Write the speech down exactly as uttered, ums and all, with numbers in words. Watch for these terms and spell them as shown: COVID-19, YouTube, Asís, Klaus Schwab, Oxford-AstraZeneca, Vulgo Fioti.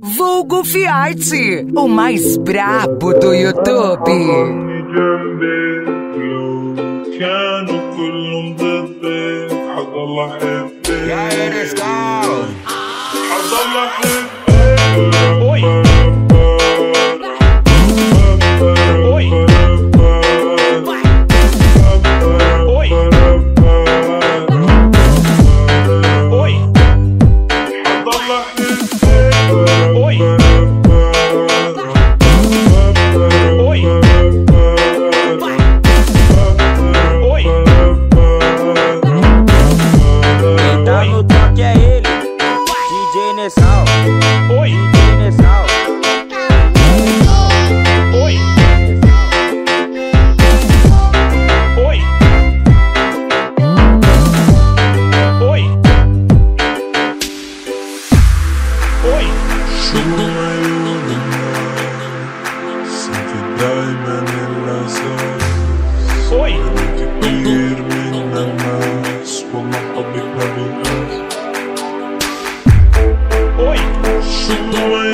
Vulgo Fioti, o mais brabo do YouTube. Oi. Oi!